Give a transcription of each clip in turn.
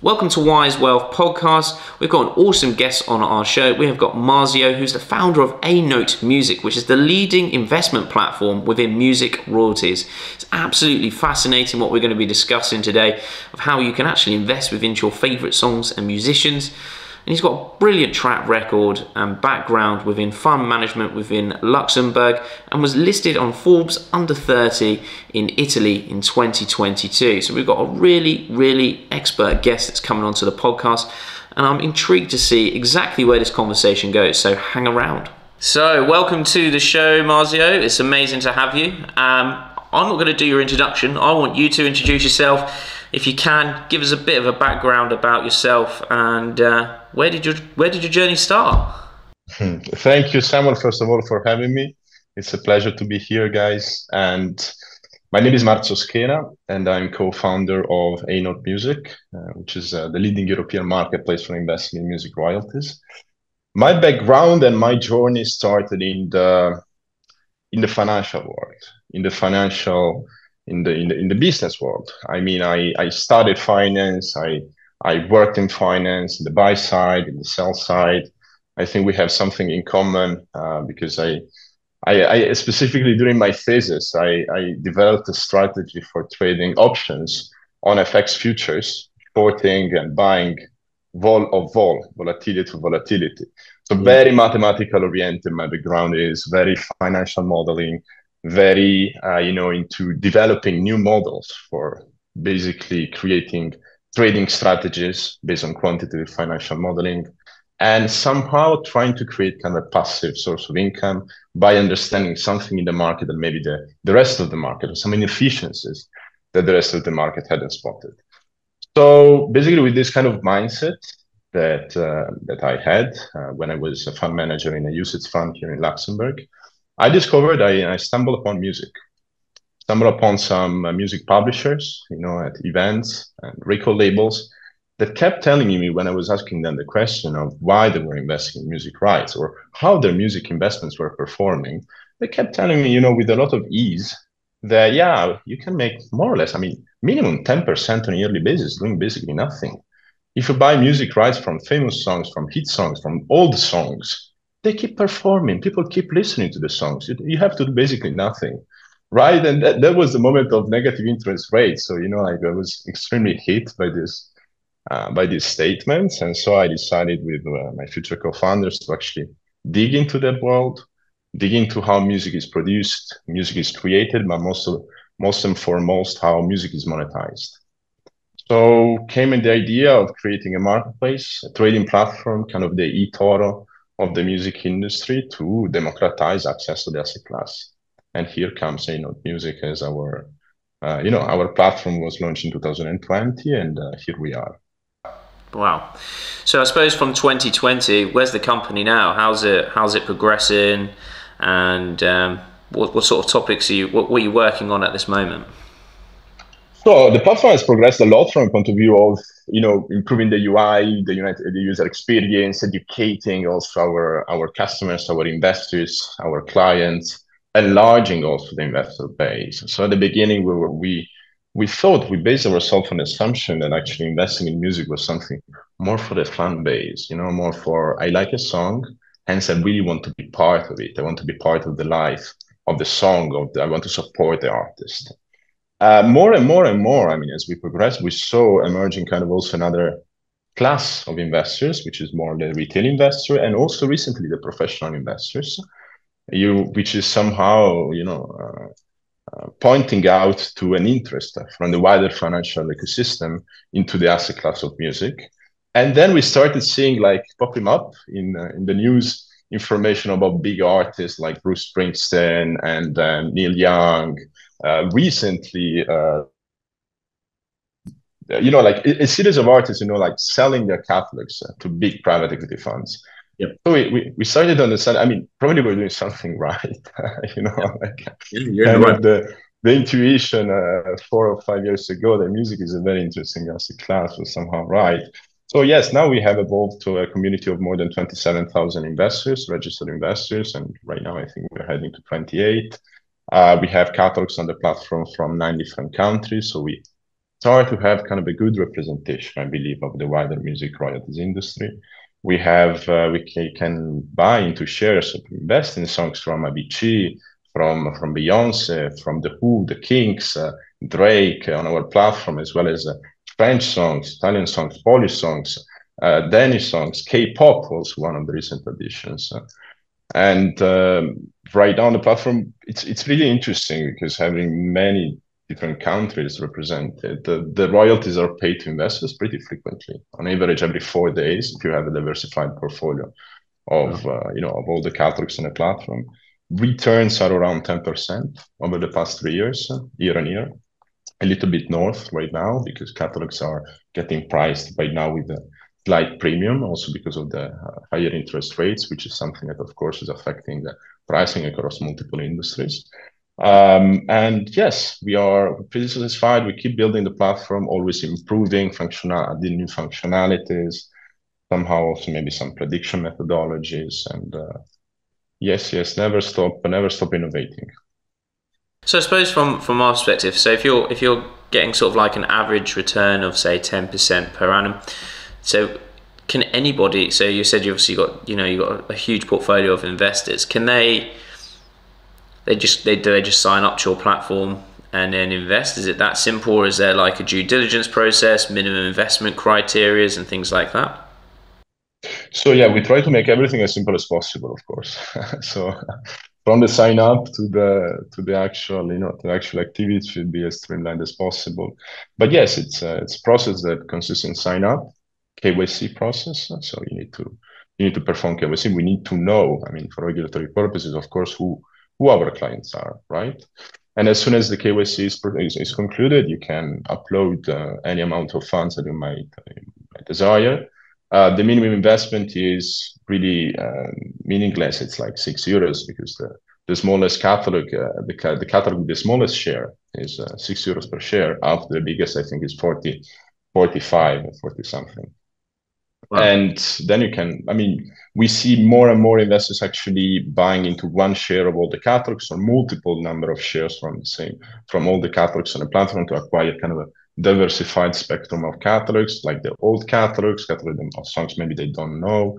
Welcome to Wise Wealth Podcast. We've got an awesome guest on our show. We have got Marzio, who's the founder of ANote Music, which is the leading investment platform within music royalties. It's absolutely fascinating what we're going to be discussing today, of how you can actually invest within your favourite songs and musicians. And he's got a brilliant track record and background within fund management within Luxembourg, and was listed on Forbes Under 30 in Italy in 2022. So we've got a really expert guest that's coming onto the podcast, and I'm intrigued to see exactly where this conversation goes. So hang around. So welcome to the show, Marzio. It's amazing to have you. I'm not going to do your introduction. I want you to introduce yourself. If you can, give us a bit of a background about yourself, and where did your journey start? Thank you, Samuel, first of all, for having me. It's a pleasure to be here, guys. And my name is Marzio Schena, and I'm co-founder of ANote Music, which is the leading European marketplace for investing in music royalties. My background and my journey started in the financial world, in the business world. I mean, I studied finance, I worked in finance, the buy side, and the sell side. I think we have something in common because I specifically during my thesis, I developed a strategy for trading options on FX futures, shorting and buying volatility to volatility. So very mathematical oriented, my background is very financial modeling, very into developing new models for basically creating trading strategies based on quantitative financial modeling, and somehow trying to create kind of a passive source of income by understanding something in the market that maybe the rest of the market, or some inefficiencies that the rest of the market hadn't spotted. So basically with this kind of mindset that I had when I was a fund manager in a UCITS fund here in Luxembourg, I discovered, I stumbled upon music, stumbled upon some music publishers, at events and record labels that kept telling me, when I was asking them the question of why they were investing in music rights or how their music investments were performing, they kept telling me, with a lot of ease that, yeah, you can make more or less, I mean, minimum 10% on a yearly basis doing basically nothing. If you buy music rights from famous songs, from hit songs, from old songs, they keep performing. People keep listening to the songs. You have to do basically nothing, right? And that was the moment of negative interest rates. So, I was extremely hit by these statements. And so I decided with my future co-founders to actually dig into that world, dig into how music is produced, music is created, but most and foremost, how music is monetized. So came in the idea of creating a marketplace, a trading platform, kind of the eToro of the music industry, to democratize access to the asset class. And here comes ANote Music as our, our platform was launched in 2020, and here we are. Wow. So I suppose from 2020, where's the company now? How's it progressing? And what sort of topics what are you working on at this moment? So the platform has progressed a lot from the point of view of, improving the UI, the user experience, educating also our customers, our investors, our clients, enlarging also the investor base. So at the beginning, we thought, we based ourselves on the assumption that actually investing in music was something more for the fan base, more for, I like a song, hence I really want to be part of it. I want to be part of the life of the song, I want to support the artist. More and more and more, I mean, as we progress, we saw emerging kind of also another class of investors, which is more the retail investor, and also recently the professional investors, which is somehow, pointing out to an interest from the wider financial ecosystem into the asset class of music. And then we started seeing, like, popping up in the news, information about big artists like Bruce Springsteen and Neil Young. Recently, like a series of artists, like selling their catalogs to big private equity funds. Yep. So we started to understand, I mean, probably we're doing something right, yep. Like the intuition 4 or 5 years ago that music is a very interesting asset class was somehow right. So yes, now we have evolved to a community of more than 27,000 investors, registered investors, and right now I think we're heading to 28. We have catalogs on the platform from 9 different countries, so we it's hard to have kind of a good representation, I believe, of the wider music royalties industry. We have we can buy into shares, invest in songs from Avicii, from Beyonce, from the Who, the Kinks, Drake on our platform, as well as French songs, Italian songs, Polish songs, Danish songs, K-pop was one of the recent additions. And right now on the platform, it's really interesting because having many different countries represented, the royalties are paid to investors pretty frequently, on average every 4 days, if you have a diversified portfolio of of all the catalogs on the platform. Returns are around 10% over the past 3 years, year on year, a little bit north right now because catalogs are getting priced right now with a slight premium, also because of the higher interest rates, which is something that, of course, is affecting the pricing across multiple industries. And yes, we are pretty satisfied. We keep building the platform, always improving the new functionalities, somehow also maybe some prediction methodologies, and yes, never stop innovating. So I suppose from our perspective, so if you're getting sort of like an average return of say 10% per annum, so can anybody? So you said you obviously got you got a huge portfolio of investors. Can they just sign up to your platform and then invest? Is it that simple, or is there like a due diligence process, minimum investment criteria, and things like that? So yeah, we try to make everything as simple as possible, of course. So from the sign up to the actual activities should be as streamlined as possible. But yes, it's a process that consists in sign up, KYC process. So you need to perform KYC. We need to know, I mean, for regulatory purposes, of course, who our clients are, right? And as soon as the KYC is concluded, you can upload any amount of funds that you might desire. The minimum investment is really meaningless. It's like €6 because the smallest catalog, the catalog with the smallest share is €6 per share. After the biggest, I think, is 40, 45, 40 something. Wow. And then you can, I mean, we see more and more investors actually buying into one share of all the catalogs or multiple number of shares from all the catalogs on the platform to acquire kind of a diversified spectrum of catalogs, like the old catalogs of songs maybe they don't know,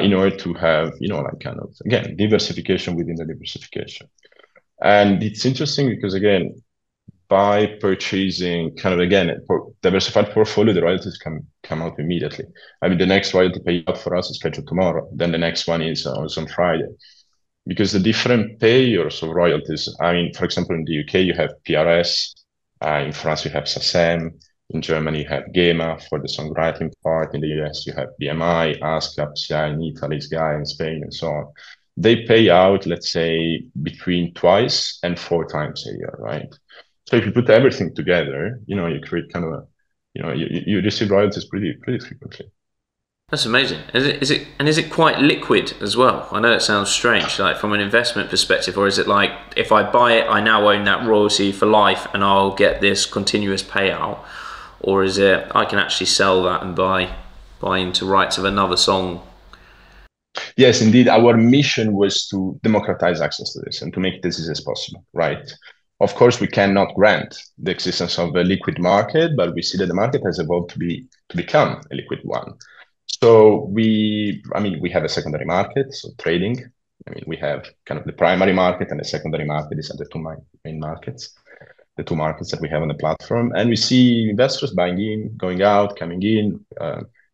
in order to have, like kind of, again, diversification within the diversification. And it's interesting because, again, by purchasing kind of, again, diversified portfolio, the royalties can come out immediately. I mean, the next royalty payout for us is scheduled tomorrow. Then the next one is also on Friday. Because the different payers of royalties, I mean, for example, in the UK, you have PRS. In France, you have SACEM. In Germany, you have GEMA for the songwriting part. In the US, you have BMI, ASCAP, SGAE, in Italy, SGAE, in Spain, and so on. They pay out, let's say, between twice and four times a year, right? So if you put everything together, you create kind of a, you receive royalties pretty frequently. That's amazing. Is it quite liquid as well? I know it sounds strange, like from an investment perspective, or is it like if I buy it, I now own that royalty for life and I'll get this continuous payout, or is it I can actually sell that and buy into rights of another song? Yes, indeed. Our mission was to democratize access to this and to make this as possible, right? Of course, we cannot grant the existence of a liquid market, but we see that the market has evolved to become a liquid one. So we have a secondary market, so trading. I mean, we have kind of the primary market and the secondary market. These are the two main markets, the two markets that we have on the platform. And we see investors buying in, going out, coming in,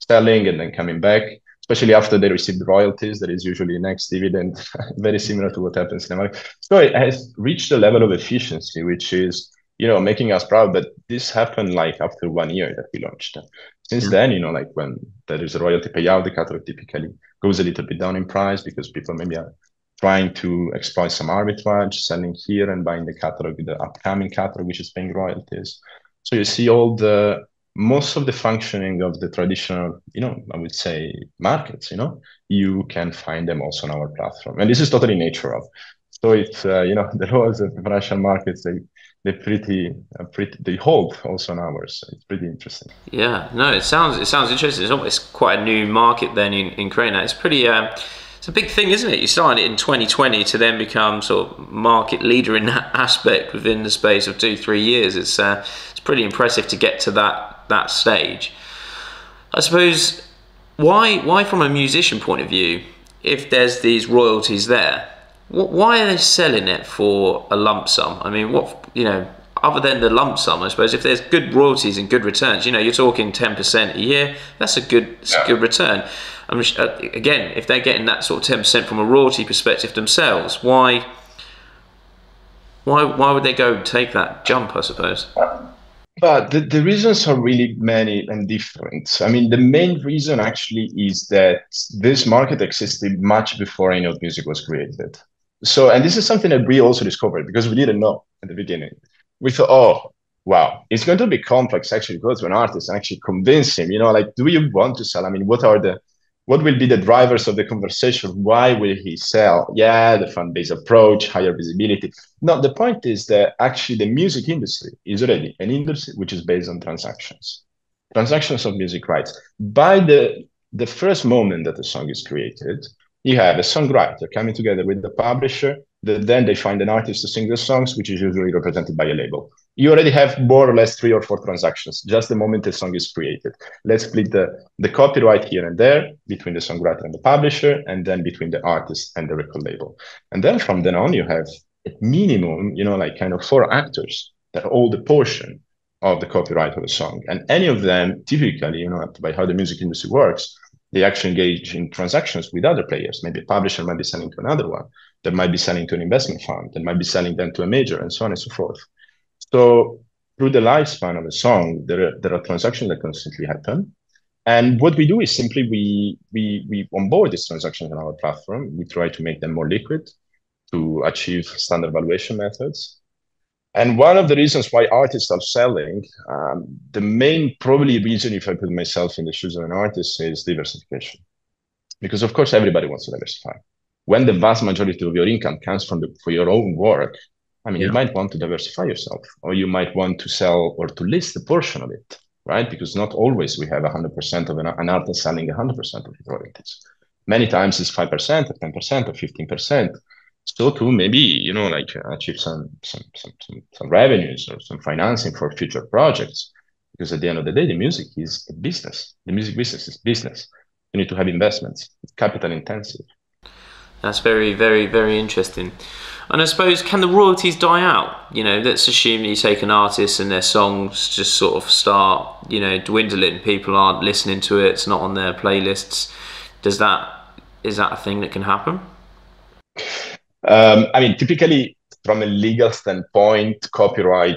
selling, and then coming back. Especially after they receive the royalties, that is usually next dividend, very similar to what happens in the market. So it has reached a level of efficiency, which is, making us proud that this happened like after 1 year that we launched. Since then, like when there is a royalty payout, the catalog typically goes a little bit down in price because people maybe are trying to exploit some arbitrage, selling here and buying the catalog, the upcoming catalog, which is paying royalties. So you see most of the functioning of the traditional, I would say markets, you can find them also on our platform. And this is totally natural. So it's, the laws of financial markets, they hold also on ours. So it's pretty interesting. Yeah, no, it sounds interesting. It's quite a new market then in Ukraine. It's pretty, It's a big thing, isn't it? You started it in 2020 to then become sort of market leader in that aspect within the space of 2-3 years. It's pretty impressive to get to that stage. I suppose why from a musician point of view, if there's these royalties there, why are they selling it for a lump sum? I mean, what, you know, other than the lump sum, I suppose if there's good royalties and good returns, you know, you're talking 10% a year. That's a good, yeah, good return. I mean, again, if they're getting that sort of 10% from a royalty perspective themselves, why would they go take that jump? I suppose. But the reasons are really many and different. I mean, the main reason actually is that this market existed much before ANote Music was created. So, and this is something that we also discovered because we didn't know at the beginning. We thought, oh, wow, it's going to be complex actually go to an artist and actually convince him, you know, like, do you want to sell? I mean, what will be the drivers of the conversation? Why will he sell? Yeah, the fan-based approach, higher visibility. No, the point is that actually the music industry is already an industry which is based on transactions of music rights. By the first moment that the song is created, you have a songwriter coming together with the publisher, that then they find an artist to sing the songs, which is usually represented by a label. You already have more or less 3 or 4 transactions, just the moment the song is created. Let's split the copyright here and there between the songwriter and the publisher, and then between the artist and the record label. And then from then on, you have at minimum, you know, like kind of 4 actors that hold a portion of the copyright of a song. And any of them, typically, you know, by how the music industry works, they actually engage in transactions with other players. Maybe a publisher might be selling to another one, that might be selling to an investment fund, that might be selling them to a major, and so on and so forth. So through the lifespan of a song, there are transactions that constantly happen. And what we do is simply we onboard these transactions on our platform. We try to make them more liquid to achieve standard valuation methods. And one of the reasons why artists are selling, the main probably reason, if I put myself in the shoes of an artist, is diversification. Because of course, everybody wants to diversify. When the vast majority of your income comes from your own work, I mean, yeah, you might want to diversify yourself, or you might want to sell or to list a portion of it, right? Because not always we have 100% of an artist selling 100% of the royalties. Many times it's 5% or 10% or 15%. So to maybe, you know, like achieve some revenues or some financing for future projects, because at the end of the day, the music is a business. The music business is business. You need to have investments. It's capital intensive. That's very, very, very interesting. And I suppose, can the royalties die out? You know, let's assume that you take an artist and their songs just sort of start, you know, dwindling. People aren't listening to it. It's not on their playlists. Is that a thing that can happen? I mean, typically, from a legal standpoint, copyright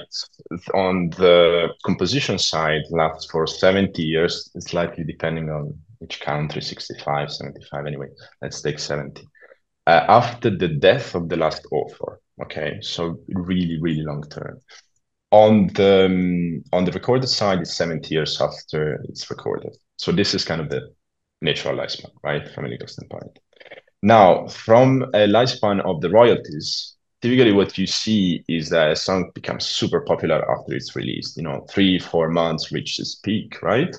on the composition side lasts for 70 years, slightly depending on which country, 65, 75, anyway, let's take 70. After the death of the last author, okay, so really, really long term. On the recorded side, it's 70 years after it's recorded. So this is kind of the natural lifespan, right, from a legal standpoint. Now, from a lifespan of the royalties, typically what you see is that a song becomes super popular after it's released, you know, 3-4 months reaches peak, right?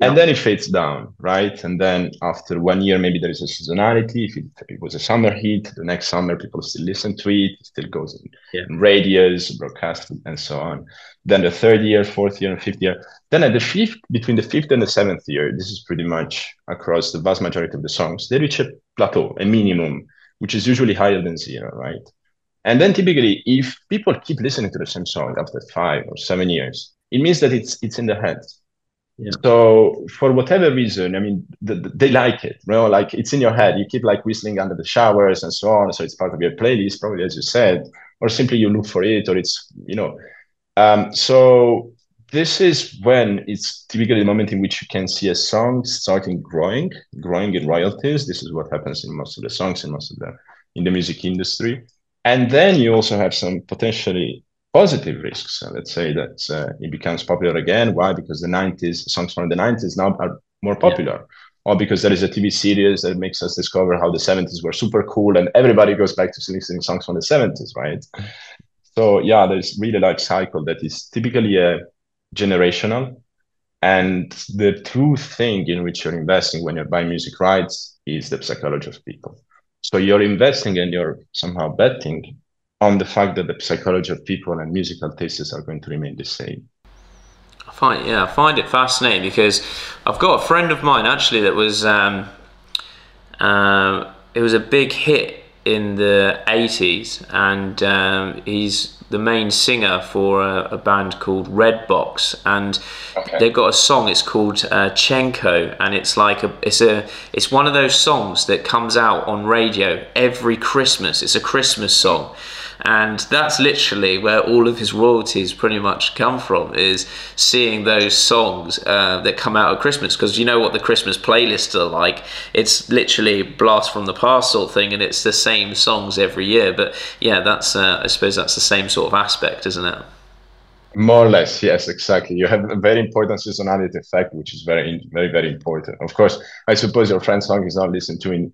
Yeah. And then it fades down, right? And then after 1 year, maybe there is a seasonality. If it was a summer hit, the next summer people still listen to it. It still goes in, yeah, in radios, broadcast, and so on. Then the 3rd year, 4th year, and 5th year. Then at the 5th, between the 5th and the 7th year, this is pretty much across the vast majority of the songs, they reach a plateau, a minimum, which is usually higher than 0, right? And then typically, if people keep listening to the same song after 5 or 7 years, it means that it's in their heads. Yeah. So for whatever reason, I mean, they like it, you know, like it's in your head. You keep like whistling under the showers and so on. So it's part of your playlist, probably, as you said, or simply you look for it, or it's, you know. So this is when it's typically the moment in which you can see a song starting growing in royalties. This is what happens in most of the songs and most of the in the music industry. And then you also have some potentially positive risks. So let's say that it becomes popular again. Why? Because the 90s, songs from the 90s now are more popular. Yeah. Or because there is a TV series that makes us discover how the 70s were super cool and everybody goes back to listening songs from the 70s, right? So yeah, there's really a large cycle that is typically generational. And the true thing in which you're investing when you're buying music rights is the psychology of people. So you're investing and you're somehow betting on the fact that the psychology of people and musical tastes are going to remain the same. I find it fascinating because I've got a friend of mine actually that was it was a big hit in the 80s, and he's the main singer for a band called Red Box, and they've got a song. It's called Chenko, and it's like it's one of those songs that comes out on radio every Christmas. It's a Christmas song, and that's literally where all of his royalties pretty much come from, is seeing those songs that come out at Christmas, because you know what the Christmas playlists are like. It's literally blast from the past sort of thing, and it's the same songs every year. But yeah, that's I suppose that's the same sort of aspect, isn't it? More or less, yes, exactly. You have a very important seasonality effect, which is very, very important. Of course, I suppose your friend's song is not listened to in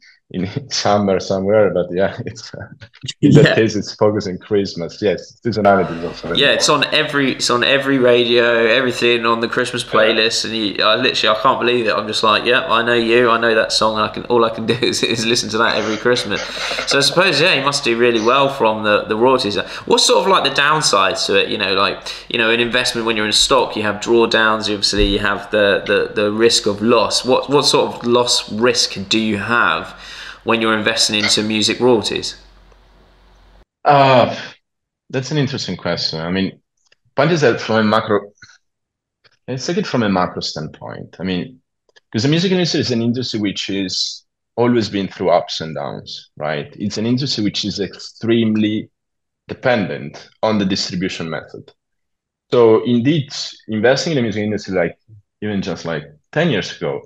summer somewhere, but yeah, it's that case it's focusing Christmas. Yes, seasonality is also. Yeah, it's on every radio, everything on the Christmas playlist, and I can't believe it. I'm just like, yeah, I know you, I know that song, and all I can do is listen to that every Christmas. So I suppose you must do really well from the royalties. What's sort of like the downsides to it? You know, an investment, when you're in stock, you have drawdowns, obviously you have the risk of loss. What sort of loss risk do you have when you're investing into music royalties? That's an interesting question. I mean, point is that let's take it from a macro standpoint. I mean, because the music industry is an industry which is always been through ups and downs, right? It's an industry which is extremely dependent on the distribution method. So indeed, investing in the music industry, like even just like 10 years ago,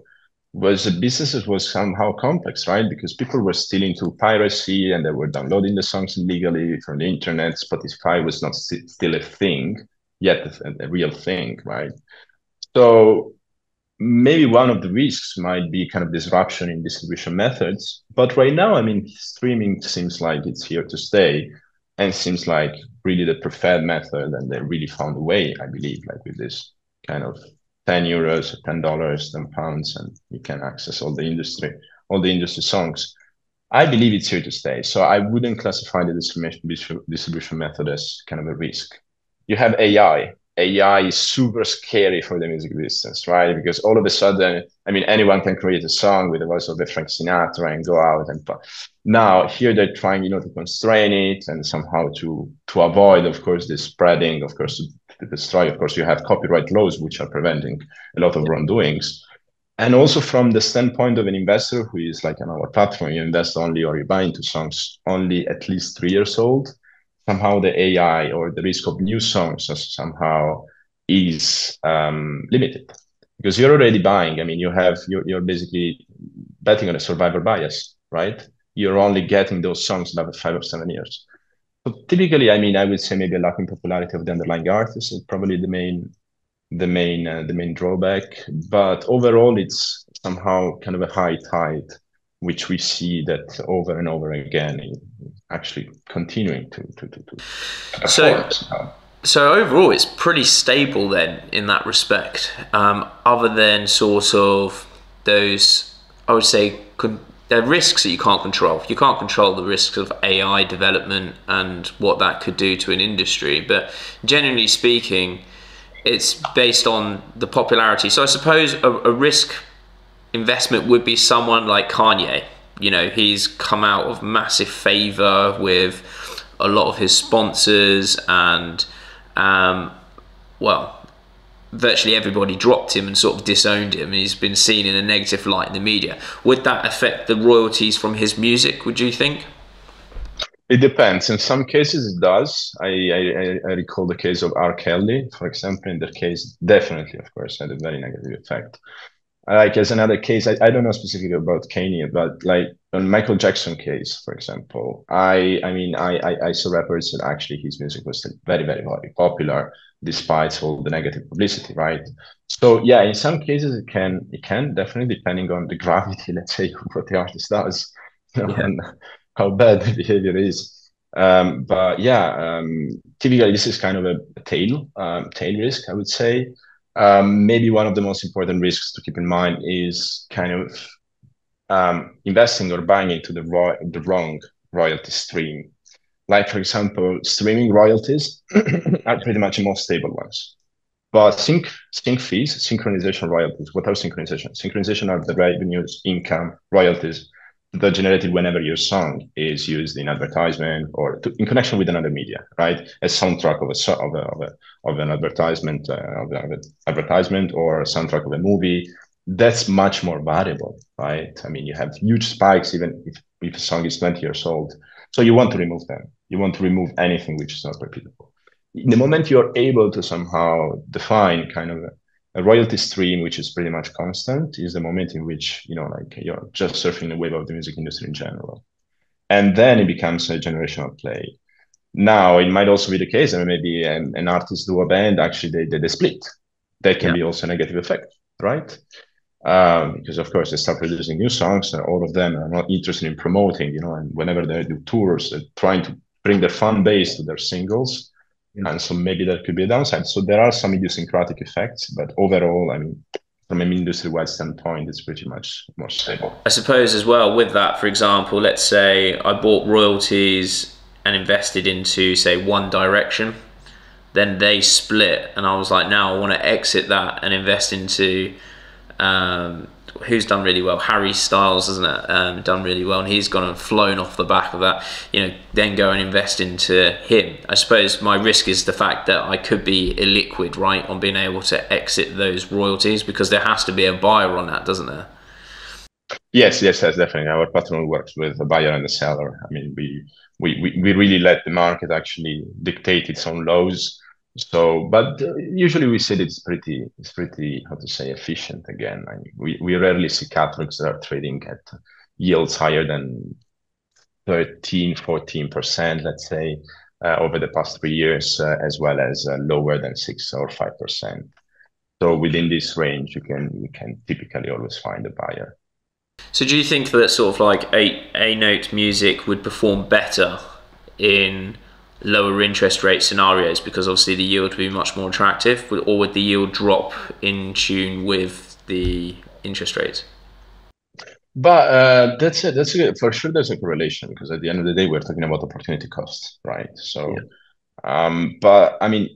was a business that was somehow complex, right? Because people were still into piracy and they were downloading the songs illegally from the internet. Spotify was not still a thing, yet a real thing, right? So maybe one of the risks might be kind of disruption in distribution methods. But right now, I mean, streaming seems like it's here to stay, and seems like really the preferred method, and they really found a way, I believe, like with this kind of €10, $10, £10, and you can access all the industry songs. I believe it's here to stay. So I wouldn't classify the distribution method as kind of a risk. You have AI. AI is super scary for the music business, right? Because all of a sudden, I mean, anyone can create a song with the voice of the Frank Sinatra and go out and now here they're trying, you know, to constrain it and somehow to avoid, of course, the spreading, of course, to destroy. Of course, you have copyright laws which are preventing a lot of wrongdoings. And also from the standpoint of an investor who is like on our platform, you invest only or you buy into songs only at least 3 years old. Somehow the AI or the risk of new songs somehow is limited, because you're already buying. I mean, you're basically betting on a survivor bias, right? You're only getting those songs in about 5 or 7 years. So typically, I mean, I would say maybe a lack in popularity of the underlying artist is probably the main drawback. But overall, it's somehow kind of a high tide, which we see that over and over again, actually continuing to So overall, it's pretty stable then in that respect, other than sort of those, I would say, there are risks that you can't control. You can't control the risks of AI development and what that could do to an industry. But generally speaking, it's based on the popularity. So I suppose a risk investment would be someone like Kanye. You know, he's come out of massive favor with a lot of his sponsors, and well, virtually everybody dropped him and sort of disowned him, and he's been seen in a negative light in the media. Would that affect the royalties from his music, would you think? It depends. In some cases it does. I recall the case of R. Kelly, for example. In that case, definitely, of course, had a very negative effect. Like as another case, I don't know specifically about Kanye, but like on Michael Jackson case, for example, I mean, I saw reports that actually his music was still very, very popular despite all the negative publicity, right? So yeah, in some cases it can definitely, depending on the gravity, let's say, of what the artist does, and how bad the behavior is. But yeah, typically this is kind of a tail risk, I would say. Maybe one of the most important risks to keep in mind is kind of investing or buying into the wrong royalty stream. Like, for example, streaming royalties are pretty much the most stable ones. But sync fees, synchronization royalties. What are synchronization? Synchronization are the revenues, income, royalties that are generated whenever your song is used in advertisement or in connection with another media, right? A soundtrack of an advertisement, or a soundtrack of a movie. That's much more variable, right? I mean, you have huge spikes even if a song is 20 years old. So you want to remove them. You want to remove anything which is not repeatable. In the moment you're able to somehow define kind of a royalty stream which is pretty much constant, is the moment in which, you know, like, you're just surfing the wave of the music industry in general. And then it becomes a generational play. Now, it might also be the case, I mean, maybe an artist do a band, actually they split. That can be also a negative effect, right? Because of course they start producing new songs, and all of them are not interested in promoting, you know, and whenever they do tours, they're trying to bring their fan base to their singles. And so maybe that could be a downside. So there are some idiosyncratic effects, but overall, I mean, from an industry-wide standpoint, it's pretty much more stable. I suppose as well with that, for example, let's say I bought royalties and invested into, say, One Direction, then they split, and I was like, now I want to exit that and invest into, who's done really well? Harry Styles, isn't it? Done really well, and he's gone and flown off the back of that, you know, then go and invest into him. I suppose my risk is the fact that I could be illiquid, right, on being able to exit those royalties, because there has to be a buyer on that, doesn't there? Yes, definitely. Our platform works with a buyer and a seller. I mean, we really let the market actually dictate its own laws. So, but usually we said it's pretty, how to say, efficient again. I mean, we rarely see catalogs that are trading at yields higher than 13, 14%, let's say, over the past 3 years, as well as lower than 6 or 5%. So within this range, you can typically always find a buyer. So do you think that sort of like ANote Music would perform better in lower interest rate scenarios, because obviously the yield would be much more attractive, or would the yield drop in tune with the interest rates? But for sure there's a correlation, because at the end of the day we're talking about opportunity costs, right? So but I mean,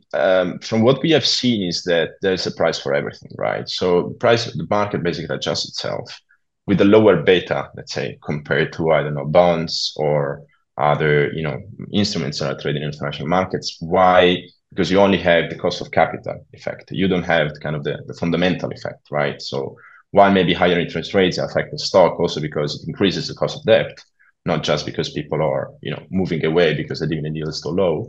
from what we have seen is that there's a price for everything, right? So the market basically adjusts itself with a lower beta, let's say, compared to, I don't know, bonds or other, you know, instruments that are traded in international markets. Why? Because you only have the cost of capital effect. You don't have kind of the fundamental effect, right? So while maybe higher interest rates affect the stock also because it increases the cost of debt, not just because people are, you know, moving away because the dividend yield is too low.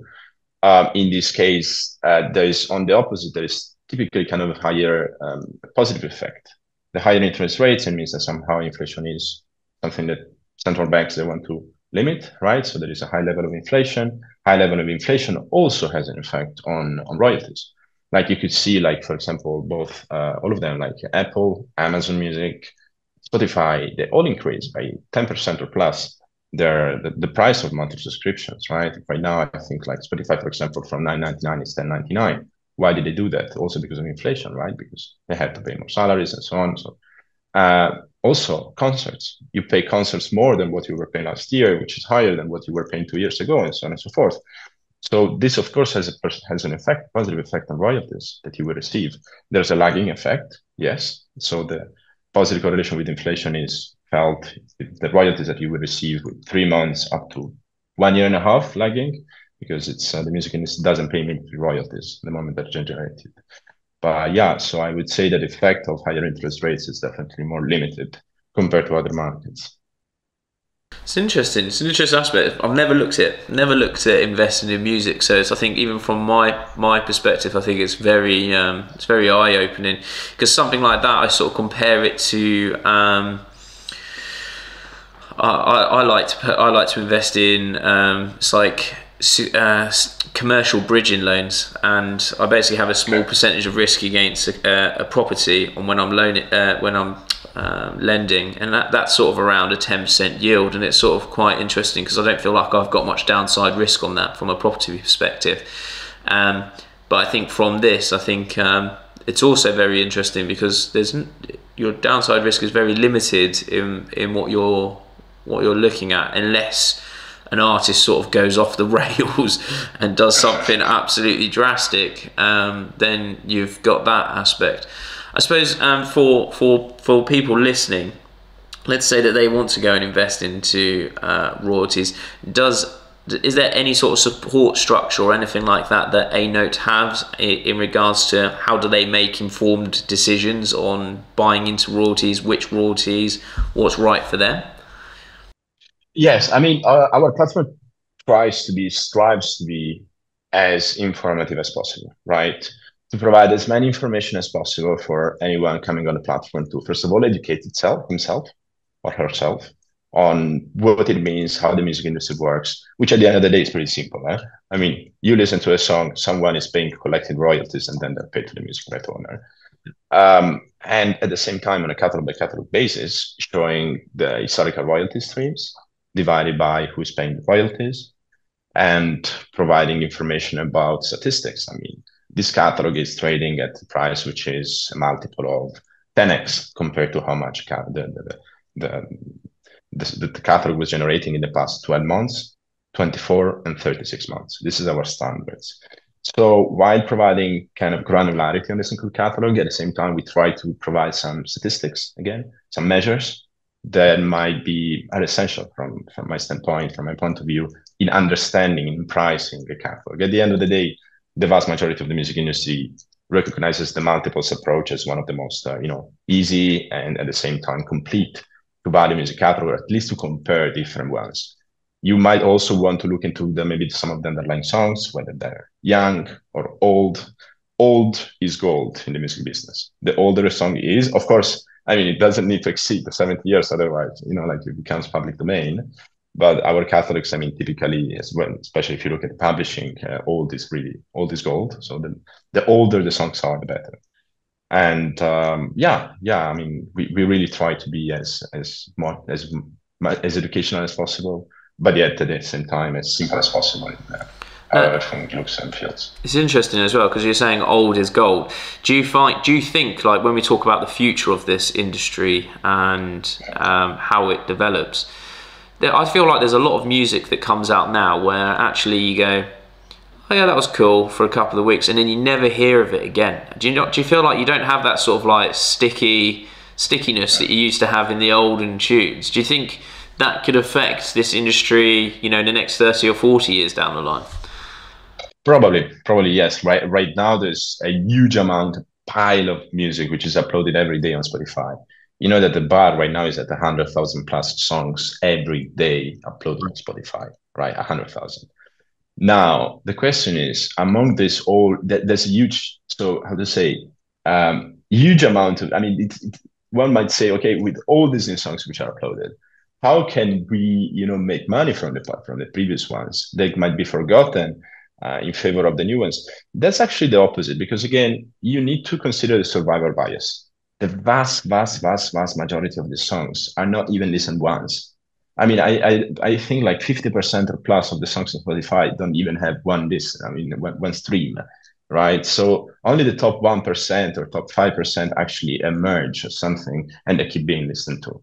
In this case, there is on the opposite, there is typically kind of a higher positive effect. The higher interest rates, it means that somehow inflation is something that central banks, they want to limit, right? So there is a high level of inflation. High level of inflation also has an effect on royalties. Like you could see, like, for example, both, all of them, like Apple, Amazon Music, Spotify, they all increase by 10% or plus the price of monthly subscriptions, right? Right now, I think like Spotify, for example, from $9.99, it's $10.99. Why did they do that? Also because of inflation, right? Because they have to pay more salaries and so on. So, also, concerts. You pay concerts more than what you were paying last year, which is higher than what you were paying 2 years ago, and so on and so forth. So this, of course, has an effect, positive effect on royalties that you will receive. There's a lagging effect, yes. So the positive correlation with inflation is felt. The royalties that you will receive with 3 months up to 1.5 years lagging, because it's the music industry doesn't pay immediately royalties the moment they're generated. But yeah, so I would say that the effect of higher interest rates is definitely more limited compared to other markets. It's interesting. It's an interesting aspect. I've never looked at investing in music. So it's, I think even from my perspective, I think it's very eye-opening, because something like that, I sort of compare it to. I like to invest in it's like. Commercial bridging loans, and I basically have a small percentage of risk against a property on when I'm lending, and that's sort of around a 10% yield, and it's sort of quite interesting because I don't feel like I've got much downside risk on that from a property perspective. But I think from this, I think it's also very interesting because there's your downside risk is very limited in what you're looking at, unless an artist sort of goes off the rails and does something absolutely drastic, then you've got that aspect. I suppose for people listening, let's say that they want to go and invest into royalties. Is there any sort of support structure or anything like that that ANote has in regards to how do they make informed decisions on buying into royalties, which royalties, what's right for them? Yes, I mean, our platform strives to be as informative as possible, right? To provide as many information as possible for anyone coming on the platform to, first of all, educate himself or herself on what it means, how the music industry works, which at the end of the day is pretty simple. Eh? I mean, you listen to a song, someone is paying collected royalties, and then they're paid to the music right owner. And at the same time, on a catalog by catalog basis, showing the historical royalty streams divided by who's paying the royalties and providing information about statistics. I mean, this catalog is trading at the price which is a multiple of 10x compared to how much the catalog was generating in the past 12 months, 24 and 36 months. This is our standards. So while providing kind of granularity on the single catalog, at the same time, we try to provide some statistics, again, some measures that might be essential from my standpoint, from my point of view, in understanding and pricing the catalog. At the end of the day, the vast majority of the music industry recognizes the multiples approach as one of the most, easy and at the same time complete to value music catalog, or at least to compare different ones. You might also want to look into maybe some of the underlying songs, whether they're young or old. Old is gold in the music business. The older a song is, of course, I mean, it doesn't need to exceed the 70 years, otherwise, it becomes public domain. But our catalogs, I mean, typically as well, especially if you look at publishing, old is gold. So the older the songs are, the better. And I mean, we really try to be as educational as possible, but yet at the same time as simple as possible in everything looks and feels. It's interesting as well, because you're saying old is gold. Do you think like when we talk about the future of this industry and how it develops, I feel like there's a lot of music that comes out now where actually you go, oh yeah, that was cool for a couple of weeks, and then you never hear of it again. Do you feel like you don't have that sort of like stickiness that you used to have in the olden tunes? Do you think that could affect this industry, in the next 30 or 40 years down the line? Probably yes. Right now, there's a huge amount, pile of music which is uploaded every day on Spotify. You know that the bar right now is at 100,000 plus songs every day uploaded on Spotify, right? 100,000. Now, the question is, among this all, there's a huge, huge amount of, I mean, one might say, okay, with all these new songs which are uploaded, how can we, make money from the previous ones? They might be forgotten in favor of the new ones. That's actually the opposite, because again, you need to consider the survivor bias. The vast majority of the songs are not even listened once. I mean, I think like 50% or plus of the songs on Spotify don't even have one listen. I mean, one stream, right? So only the top 1% or top 5% actually emerge or something, and they keep being listened to.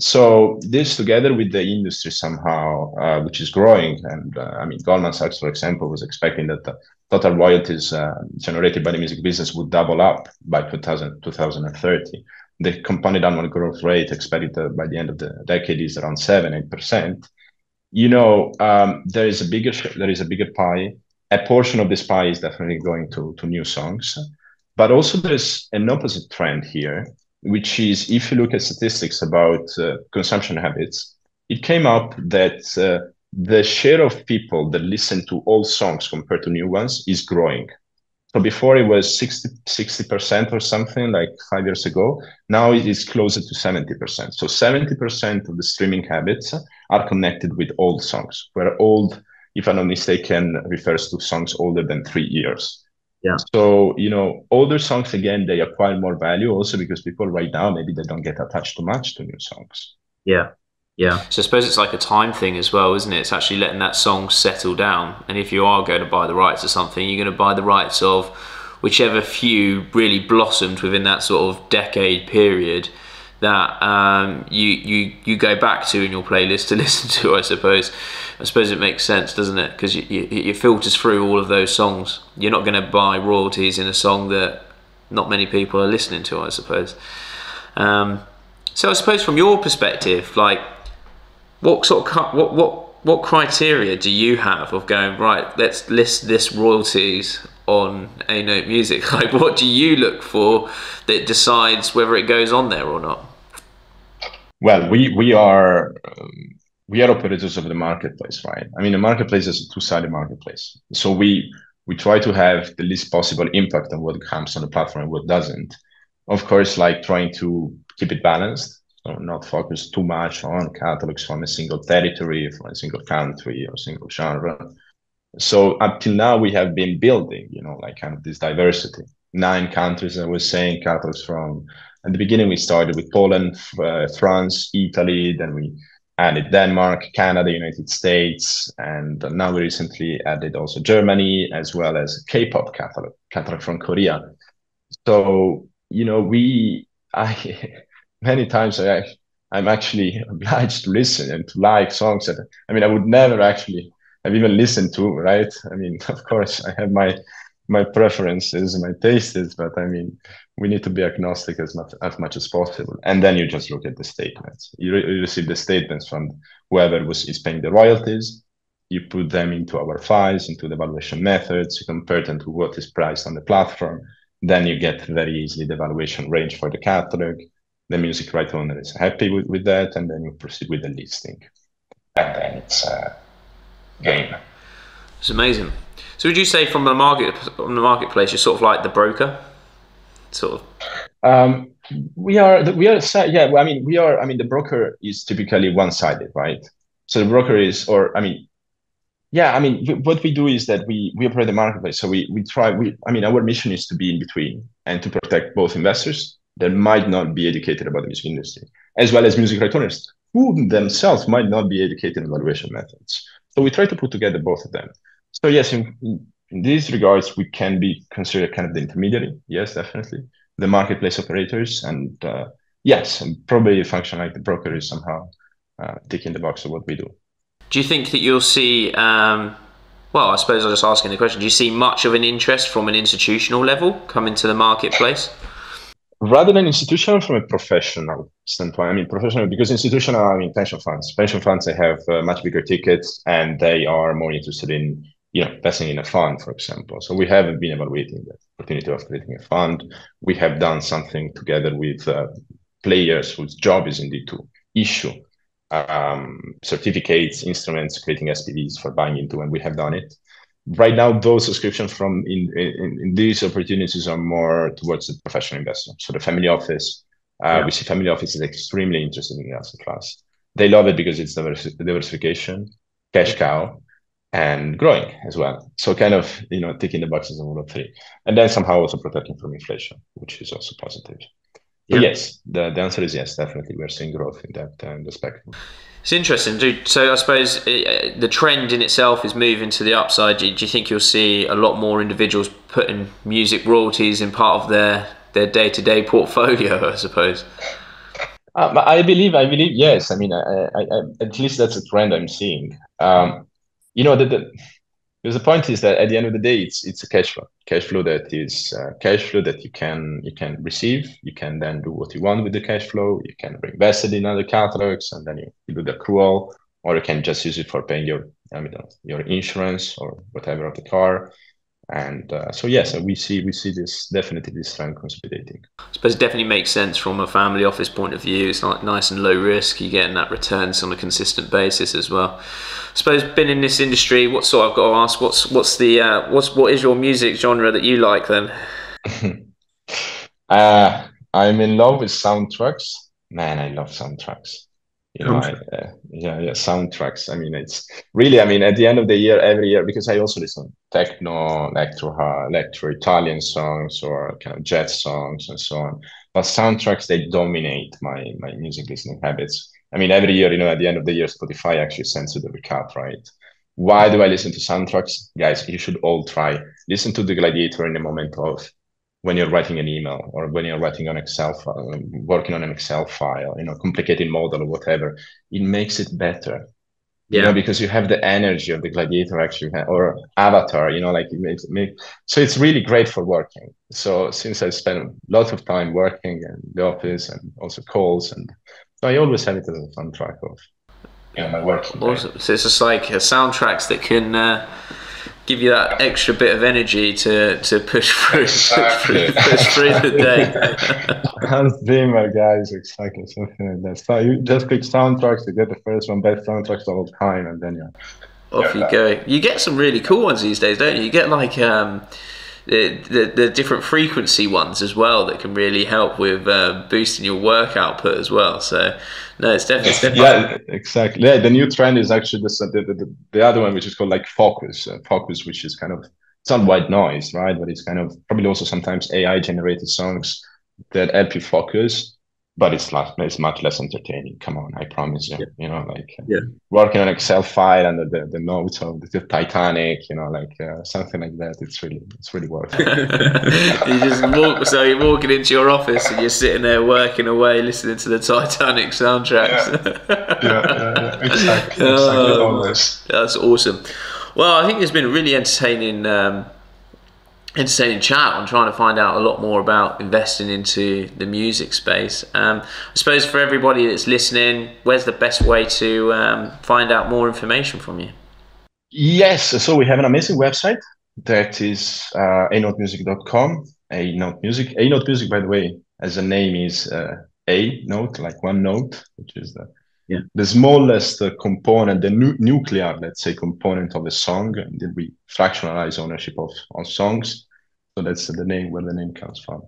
So this, together with the industry somehow, which is growing, and I mean, Goldman Sachs, for example, was expecting that the total royalties generated by the music business would double up by 2030. The compounded annual growth rate expected by the end of the decade is around 7-8%. There is a bigger pie. A portion of this pie is definitely going to new songs, but also there's an opposite trend here, which is, if you look at statistics about consumption habits, it came up that the share of people that listen to old songs compared to new ones is growing. So before it was 60% or something like 5 years ago. Now it is closer to 70%. So 70% of the streaming habits are connected with old songs, where old, if I'm not mistaken, refers to songs older than 3 years. Yeah. So, older songs, again, they acquire more value also because people right now, maybe they don't get attached too much to new songs. Yeah. Yeah. So I suppose it's like a time thing as well, isn't it? It's actually letting that song settle down. And if you are going to buy the rights to something, you're going to buy the rights of whichever few really blossomed within that sort of decade period that you go back to in your playlist to listen to, I suppose. I suppose it makes sense, doesn't it? Because you filters through all of those songs. You're not going to buy royalties in a song that not many people are listening to, I suppose. So I suppose from your perspective, like, what criteria do you have of going, right, let's list this royalties on ANote Music? Like, what do you look for that decides whether it goes on there or not? Well, we are operators of the marketplace, right? I mean, the marketplace is a two-sided marketplace. So we try to have the least possible impact on what comes on the platform and what doesn't. Of course, like trying to keep it balanced, so not focus too much on catalogs from a single territory, from a single country or single genre. So up till now, we have been building, you know, like kind of this diversity. 9 countries, I was saying, catalogs from. At the beginning, we started with Poland, France, Italy, then we added Denmark, Canada, United States, and now we recently added also Germany, as well as K-pop catalog from Korea. So, you know, many times I'm actually obliged to listen and to like songs that, I mean, I would never actually have even listened to, right? I mean, of course, I have my preferences, my tastes, but I mean, we need to be agnostic as much as possible. And then you just look at the statements. You receive the statements from whoever is paying the royalties. You put them into our files, into the valuation methods. You compare them to what is priced on the platform. Then you get very easily the valuation range for the catalog. The music right owner is happy with that, and then you proceed with the listing. And then it's a game. It's amazing. So would you say from the marketplace, you're sort of like the broker, sort of? The broker is typically one-sided, right? So the broker is, what we do is that we operate the marketplace. So our mission is to be in between and to protect both investors that might not be educated about the music industry, as well as music right owners who themselves might not be educated in valuation methods. So we try to put together both of them. So yes, in these regards, we can be considered kind of the intermediary. Yes, definitely. The marketplace operators and and probably function like the broker is somehow ticking the box of what we do. Do you think that you'll see, I suppose I'm just asking the question, do you see much of an interest from an institutional level coming to the marketplace? Rather than institutional, from a professional standpoint. I mean, professional, because institutional are pension funds. Pension funds, they have much bigger tickets and they are more interested in investing in a fund, for example. So we have been evaluating the opportunity of creating a fund. We have done something together with players whose job is indeed to issue certificates, instruments, creating SPVs for buying into, and we have done it. Right now, those subscriptions from in these opportunities are more towards the professional investor. So the family office, we see family office is extremely interested in the asset class. They love it because it's diversification, cash cow, and growing as well. So kind of, ticking the boxes on all of three. And then somehow also protecting from inflation, which is also positive. Yeah. Yes, the answer is yes, definitely. We're seeing growth in that spectrum. It's interesting, dude. So I suppose the trend in itself is moving to the upside. Do you think you'll see a lot more individuals putting music royalties in part of their day-to-day portfolio, I suppose? I believe, yes. I mean, I at least that's a trend I'm seeing. The point is that at the end of the day, it's a cash flow that is cash flow that you can receive. You can then do what you want with the cash flow. You can reinvest it in other catalogs, and then you do the accrual, or you can just use it for paying your insurance or whatever of the car. And so yes, we see this definitely this trend consolidating. I suppose it definitely makes sense from a family office point of view. It's like nice and low risk. You're getting that returns on a consistent basis as well. I suppose been in this industry. I've got to ask. What is your music genre that you like then? I'm in love with soundtracks. Man, I love soundtracks. Soundtracks. I mean, it's really, at the end of the year, every year, because I also listen to techno, electro Italian songs or kind of jazz songs and so on. But soundtracks, they dominate my music listening habits. I mean, every year, at the end of the year, Spotify actually sends you the recap, right? Why do I listen to soundtracks? Guys, you should all try. Listen to the Gladiator in the moment of when you're writing an email or when you're writing on Excel, working on an Excel file, you know, complicated model or whatever, it makes it better. Yeah, you know, because you have the energy of the Gladiator actually, or Avatar, you know, like it makes me. So it's really great for working. So since I spend a lot of time working in the office and also calls, and so I always have it as a soundtrack of my working. Awesome. So it's just like soundtracks that can give you that extra bit of energy to push through, exactly. push through the day. Hans Beamer, guys, exactly, something like that. So you just pick soundtracks, you get the first one, best soundtracks all the time, and then off you go. You get some really cool ones these days, don't you? You get like the different frequency ones as well that can really help with boosting your work output as well. So no, it's definitely exactly. Yeah, the new trend is actually the other one, which is called like focus, which is kind of, it's not white noise, right? But it's kind of probably also sometimes AI generated songs that help you focus, but it's much less entertaining. Come on, I promise you. Yeah. You know, like working on an Excel file and the notes of the Titanic. You know, like something like that. It's really worth it. You just walk. So you're walking into your office and you're sitting there working away, listening to the Titanic soundtracks. Exactly. That's awesome. Well, I think it's been a really entertaining. Entertaining chat on trying to find out a lot more about investing into the music space. I suppose for everybody that's listening, where's the best way to find out more information from you? Yes, so we have an amazing website that is anotemusic.com. ANote Music. ANote Music, by the way, as the name is ANote, like one note, which is the smallest component, the nuclear, let's say, component of a song, and then we fractionalize ownership on songs. So that's the name, where the name comes from.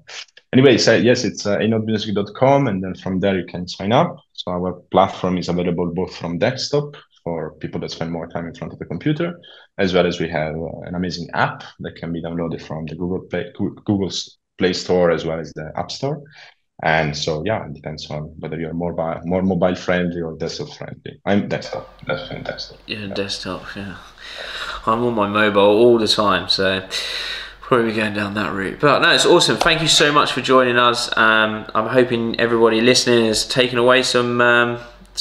Anyway, so yes, it's anotemusic.com, and then from there you can sign up. So our platform is available both from desktop for people that spend more time in front of the computer, as well as we have an amazing app that can be downloaded from the Google's Play Store, as well as the App Store. And so, yeah, it depends on whether you're more mobile friendly or desktop friendly. I'm desktop. That's fantastic. Yeah, desktop. Yeah, I'm on my mobile all the time, so probably going down that route. But no, it's awesome. Thank you so much for joining us. I'm hoping everybody listening has taken away some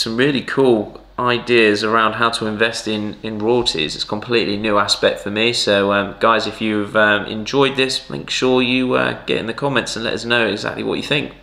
really cool ideas around how to invest in royalties. It's a completely new aspect for me. So guys, if you've enjoyed this, make sure you get in the comments and let us know exactly what you think.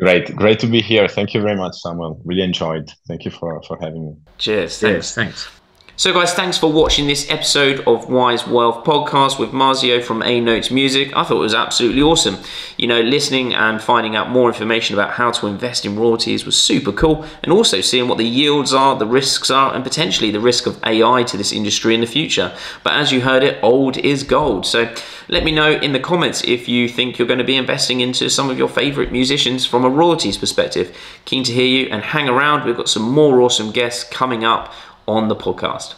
Great to be here. Thank you very much, Samuel. Really enjoyed. Thank you for having me. Cheers. Thanks. So guys, thanks for watching this episode of Wise Wealth Podcast with Marzio from ANote Music. I thought it was absolutely awesome. You know, listening and finding out more information about how to invest in royalties was super cool, and also seeing what the yields are, the risks are, and potentially the risk of AI to this industry in the future. But as you heard it, old is gold. So let me know in the comments if you think you're going to be investing into some of your favorite musicians from a royalties perspective. Keen to hear you, and hang around. We've got some more awesome guests coming up on the podcast.